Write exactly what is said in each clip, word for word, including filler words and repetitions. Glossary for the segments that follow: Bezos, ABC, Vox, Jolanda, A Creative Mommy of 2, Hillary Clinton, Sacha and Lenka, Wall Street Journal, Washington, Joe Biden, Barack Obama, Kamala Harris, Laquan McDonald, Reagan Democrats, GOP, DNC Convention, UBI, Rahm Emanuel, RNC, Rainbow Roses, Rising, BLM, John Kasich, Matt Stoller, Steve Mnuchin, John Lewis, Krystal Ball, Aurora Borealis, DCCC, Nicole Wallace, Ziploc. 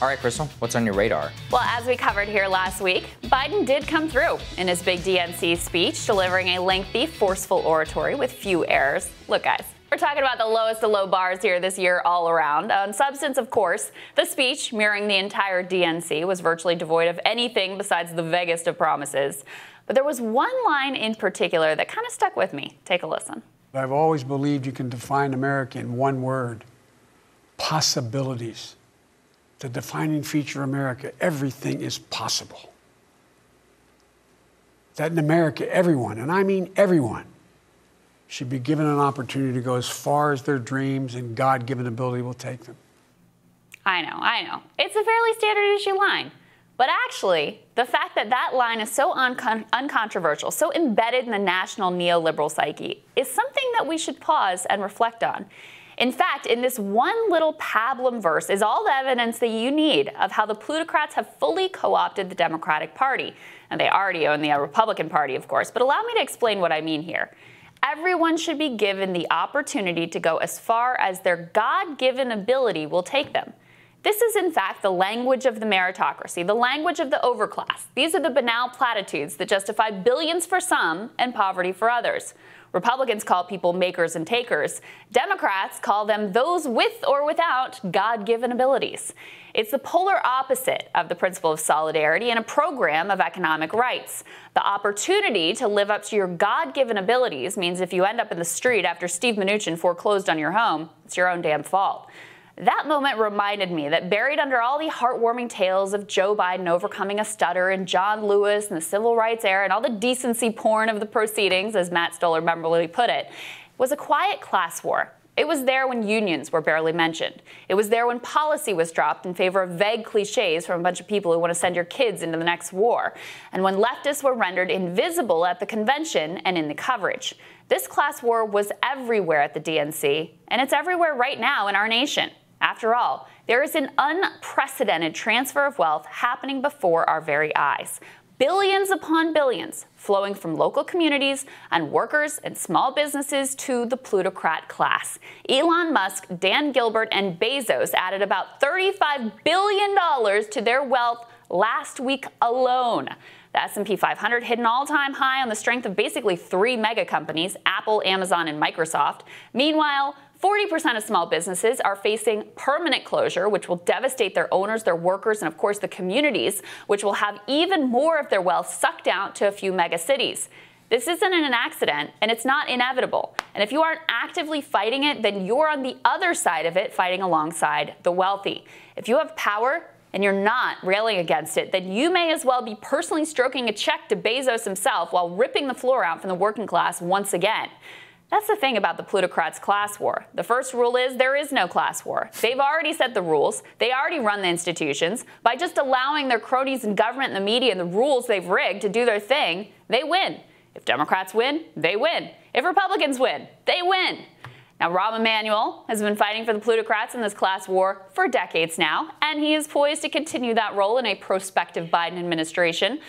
All right, Krystal, what's on your radar? Well, as we covered here last week, Biden did come through in his big D N C speech, delivering a lengthy, forceful oratory with few errors. Look, guys, we're talking about the lowest of low bars here this year all around. On substance, of course, the speech, mirroring the entire D N C, was virtually devoid of anything besides the vaguest of promises. But there was one line in particular that kind of stuck with me. Take a listen. I've always believed you can define America in one word: possibilities. The defining feature of America, everything is possible. That in America, everyone, and I mean everyone, should be given an opportunity to go as far as their dreams and God-given ability will take them. I know, I know. It's a fairly standard issue line. But actually, the fact that that line is so uncon- uncontroversial, so embedded in the national neoliberal psyche, is something that we should pause and reflect on. In fact, in this one little pablum verse is all the evidence that you need of how the plutocrats have fully co-opted the Democratic Party. And they already own the Republican Party, of course, but allow me to explain what I mean here. Everyone should be given the opportunity to go as far as their God-given ability will take them. This is, in fact, the language of the meritocracy, the language of the overclass. These are the banal platitudes that justify billions for some and poverty for others. Republicans call people makers and takers. Democrats call them those with or without God-given abilities. It's the polar opposite of the principle of solidarity and a program of economic rights. The opportunity to live up to your God-given abilities means if you end up in the street after Steve Mnuchin foreclosed on your home, it's your own damn fault. That moment reminded me that buried under all the heartwarming tales of Joe Biden overcoming a stutter and John Lewis and the civil rights era and all the decency porn of the proceedings, as Matt Stoller memorably put it, was a quiet class war. It was there when unions were barely mentioned. It was there when policy was dropped in favor of vague cliches from a bunch of people who want to send your kids into the next war, and when leftists were rendered invisible at the convention and in the coverage. This class war was everywhere at the D N C, and it's everywhere right now in our nation. After all, there is an unprecedented transfer of wealth happening before our very eyes. Billions upon billions flowing from local communities and workers and small businesses to the plutocrat class. Elon Musk, Dan Gilbert, and Bezos added about thirty-five billion dollars to their wealth last week alone. The S and P five hundred hit an all-time high on the strength of basically three mega companies, Apple, Amazon, and Microsoft. Meanwhile, forty percent of small businesses are facing permanent closure, which will devastate their owners, their workers, and of course the communities, which will have even more of their wealth sucked out to a few mega cities. This isn't an accident, and it's not inevitable. And if you aren't actively fighting it, then you're on the other side of it, fighting alongside the wealthy. If you have power and you're not railing against it, then you may as well be personally stroking a check to Bezos himself while ripping the floor out from the working class once again. That's the thing about the plutocrats' class war. The first rule is there is no class war. They've already set the rules. They already run the institutions. By just allowing their cronies in government and the media and the rules they've rigged to do their thing, they win. If Democrats win, they win. If Republicans win, they win. Now, Rahm Emanuel has been fighting for the plutocrats in this class war for decades now, and he is poised to continue that role in a prospective Biden administration.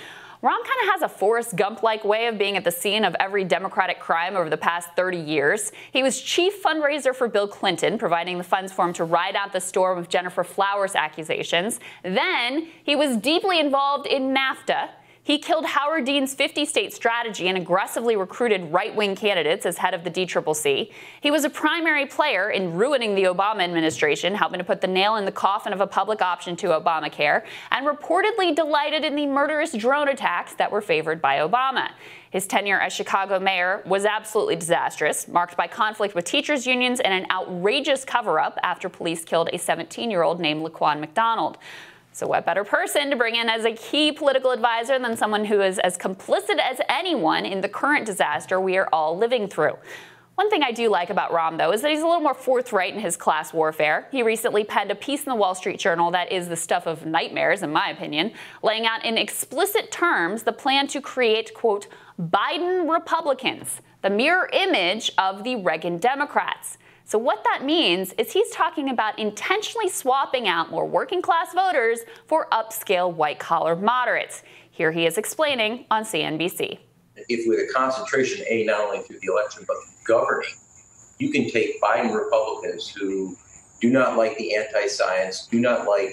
Rahm kind of has a Forrest Gump-like way of being at the scene of every Democratic crime over the past thirty years. He was chief fundraiser for Bill Clinton, providing the funds for him to ride out the storm of Jennifer Flowers' accusations. Then he was deeply involved in NAFTA. He killed Howard Dean's fifty-state strategy and aggressively recruited right-wing candidates as head of the D C C C. He was a primary player in ruining the Obama administration, helping to put the nail in the coffin of a public option to Obamacare, and reportedly delighted in the murderous drone attacks that were favored by Obama. His tenure as Chicago mayor was absolutely disastrous, marked by conflict with teachers' unions and an outrageous cover-up after police killed a seventeen-year-old named Laquan McDonald. So what better person to bring in as a key political advisor than someone who is as complicit as anyone in the current disaster we are all living through? One thing I do like about Rahm, though, is that he's a little more forthright in his class warfare. He recently penned a piece in the Wall Street Journal that is the stuff of nightmares, in my opinion, laying out in explicit terms the plan to create, quote, Biden Republicans, the mirror image of the Reagan Democrats. So what that means is he's talking about intentionally swapping out more working-class voters for upscale white-collar moderates. Here he is explaining on C N B C. If with a concentration, A, not only through the election, but through governing, you can take Biden Republicans who do not like the anti-science, do not like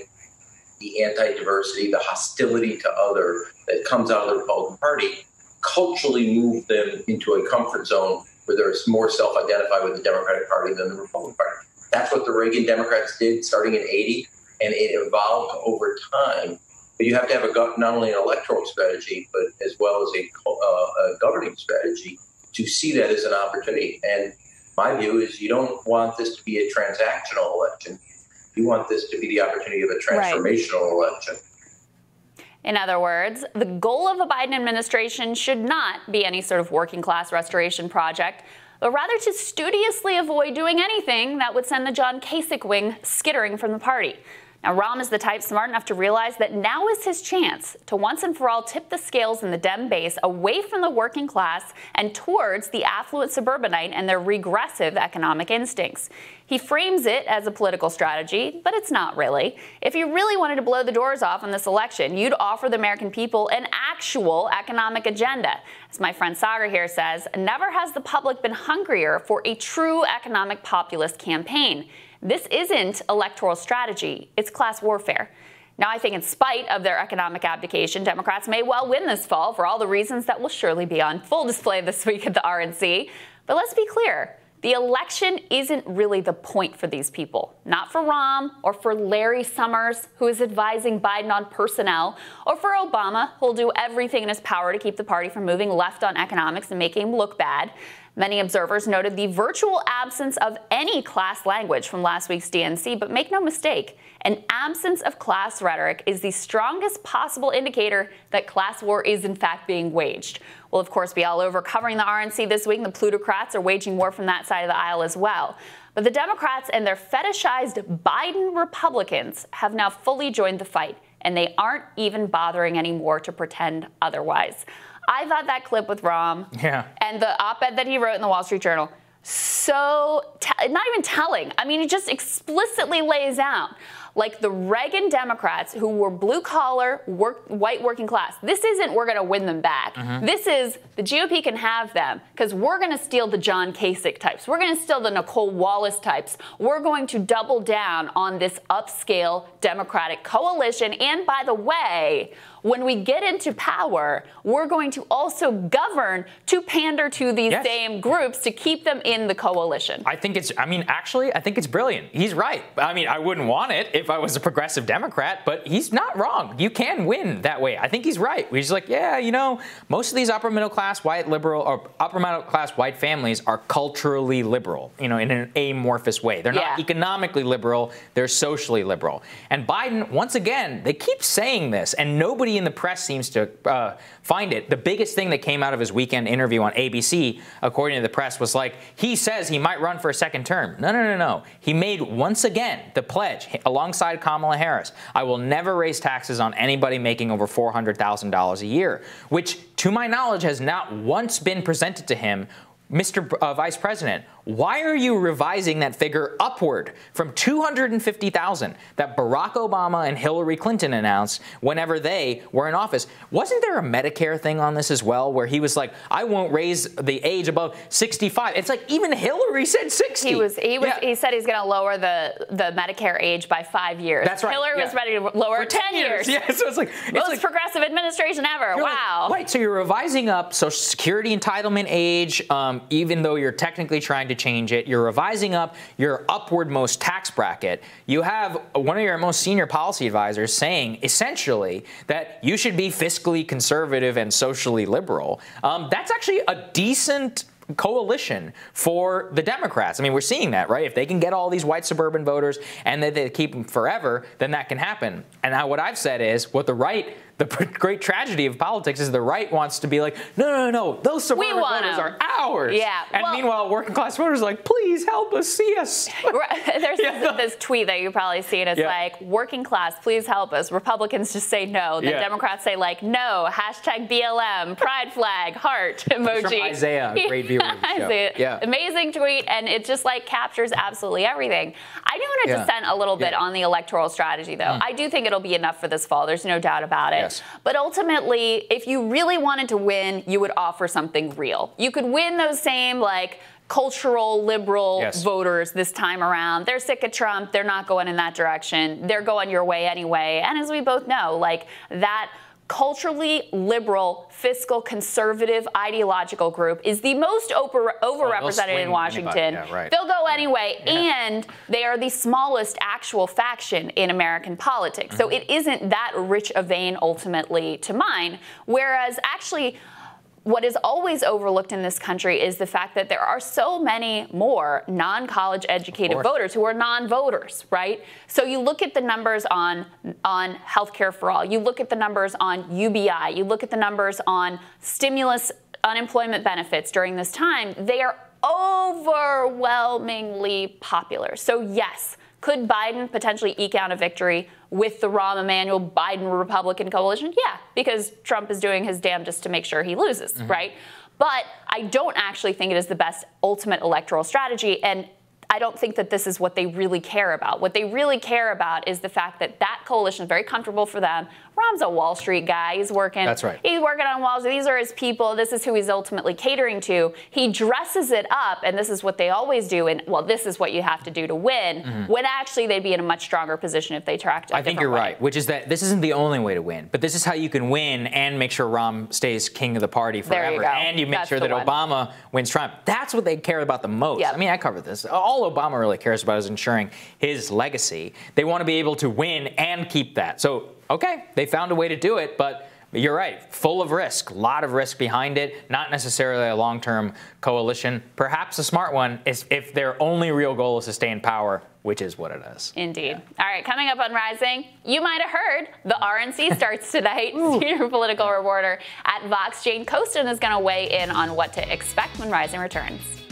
the anti-diversity, the hostility to other that comes out of the Republican Party, culturally move them into a comfort zone where they're more self-identified with the Democratic Party than the Republican Party. That's what the Reagan Democrats did starting in eighty, and it evolved over time. But you have to have a not only an electoral strategy, but as well as a, uh, a governing strategy to see that as an opportunity. And my view is you don't want this to be a transactional election. You want this to be the opportunity of a transformational right. election. In other words, the goal of the Biden administration should not be any sort of working class restoration project, but rather to studiously avoid doing anything that would send the John Kasich wing skittering from the party. Now, Rahm is the type smart enough to realize that now is his chance to once and for all tip the scales in the Dem base away from the working class and towards the affluent suburbanite and their regressive economic instincts. He frames it as a political strategy, but it's not really. If you really wanted to blow the doors off in this election, you'd offer the American people an actual economic agenda. As my friend Sagar here says, never has the public been hungrier for a true economic populist campaign. This isn't electoral strategy, it's class warfare. Now, I think in spite of their economic abdication, Democrats may well win this fall for all the reasons that will surely be on full display this week at the R N C. But let's be clear, the election isn't really the point for these people. Not for Rahm, or for Larry Summers, who is advising Biden on personnel, or for Obama, who'll do everything in his power to keep the party from moving left on economics and making him look bad. Many observers noted the virtual absence of any class language from last week's D N C, but make no mistake, an absence of class rhetoric is the strongest possible indicator that class war is in fact being waged. We'll of course be all over covering the R N C this week, and the plutocrats are waging war from that side of the aisle as well. But the Democrats and their fetishized Biden Republicans have now fully joined the fight, and they aren't even bothering anymore to pretend otherwise. I thought that clip with Rahm yeah. and the op-ed that he wrote in the Wall Street Journal, so not even telling. I mean, it just explicitly lays out, like the Reagan Democrats who were blue-collar, work, white working class. This isn't we're going to win them back. Mm-hmm. This is the G O P can have them because we're going to steal the John Kasich types. We're going to steal the Nicole Wallace types. We're going to double down on this upscale Democratic coalition. And by the way, when we get into power, we're going to also govern to pander to these yes. same groups to keep them in the coalition. I think it's, I mean, actually, I think it's brilliant. He's right. I mean, I wouldn't want it if I was a progressive Democrat, but he's not wrong. You can win that way. I think he's right. He's like, yeah, you know, most of these upper middle class white liberal or upper middle class white families are culturally liberal, you know, in an amorphous way. They're not yeah. economically liberal. They're socially liberal. And Biden, once again, they keep saying this, and nobody in the press seems to uh, find it. The biggest thing that came out of his weekend interview on A B C, according to the press, was like, he says he might run for a second term. No, no, no, no. He made, once again, the pledge alongside Kamala Harris. I will never raise taxes on anybody making over four hundred thousand dollars a year, which, to my knowledge, has not once been presented to him. Mister Uh, Vice President, why are you revising that figure upward from two hundred fifty thousand that Barack Obama and Hillary Clinton announced whenever they were in office? Wasn't there a Medicare thing on this as well, where he was like, I won't raise the age above sixty-five? It's like even Hillary said sixty. He was. He was. Yeah. He said he's going to lower the the Medicare age by five years. That's right. Hillary yeah. was ready to lower for ten years. years. Yeah. So it's like it's most like, progressive administration ever. Wow. Like, right. So you're revising up Social Security entitlement age. Um, Even though you're technically trying to change it, you're revising up your upward most tax bracket. You have one of your most senior policy advisors saying essentially that you should be fiscally conservative and socially liberal. Um, that's actually a decent coalition for the Democrats. I mean, we're seeing that, right? If they can get all these white suburban voters and that they keep them forever, then that can happen. And now what I've said is what the right, the great tragedy of politics is the right wants to be like, no, no, no, those suburban voters are ours. Yeah. And well, meanwhile, working class voters are like, please help us, see us. There's yeah. this, this tweet that you probably see, and it's yeah. like, working class, please help us. Republicans just say no. The yeah. Democrats say, like, no, hashtag B L M, pride flag, heart emoji. From Isaiah, great viewer. Isaiah. Yeah. Amazing tweet, and it just, like, captures absolutely everything. I do want to yeah. dissent a little bit yeah. on the electoral strategy, though. Mm. I do think it'll be enough for this fall. There's no doubt about it. Yeah. But ultimately, if you really wanted to win, you would offer something real. You could win those same, like, cultural liberal yes. voters this time around. They're sick of Trump. They're not going in that direction. They're going your way anyway. And as we both know, like that culturally liberal, fiscal conservative, ideological group is the most over overrepresented well, in Washington. Yeah, right. They'll go anyway, yeah. and they are the smallest actual faction in American politics. Mm-hmm. So it isn't that rich a vein ultimately to mine, whereas actually what is always overlooked in this country is the fact that there are so many more non-college educated voters who are non-voters, right? So you look at the numbers on, on health care for all. You look at the numbers on U B I. You look at the numbers on stimulus unemployment benefits during this time. They are overwhelmingly popular. So yes, could Biden potentially eke out a victory with the Rahm Emanuel Biden Republican coalition? Yeah, because Trump is doing his damnedest to make sure he loses, mm-hmm. right? But I don't actually think it is the best ultimate electoral strategy, and I don't think that this is what they really care about. What they really care about is the fact that that coalition is very comfortable for them. Rahm's a Wall Street guy. He's working. That's right. He's working on Wall Street. These are his people. This is who he's ultimately catering to. He dresses it up, and this is what they always do. And, well, this is what you have to do to win, mm-hmm. when actually they'd be in a much stronger position if they tracked it. I think you're way. right, which is that this isn't the only way to win, but this is how you can win and make sure Rahm stays king of the party forever. There you go. And you make That's sure that one. Obama wins Trump. That's what they care about the most. Yep. I mean, I covered this. All All Obama really cares about is ensuring his legacy. They want to be able to win and keep that. So, okay, they found a way to do it, but you're right, full of risk, a lot of risk behind it, not necessarily a long-term coalition. Perhaps a smart one is if their only real goal is to stay in power, which is what it is. Indeed. Yeah. All right, coming up on Rising, you might have heard the R N C starts tonight. Senior political reporter at Vox, Jane Coaston, is going to weigh in on what to expect when Rising returns.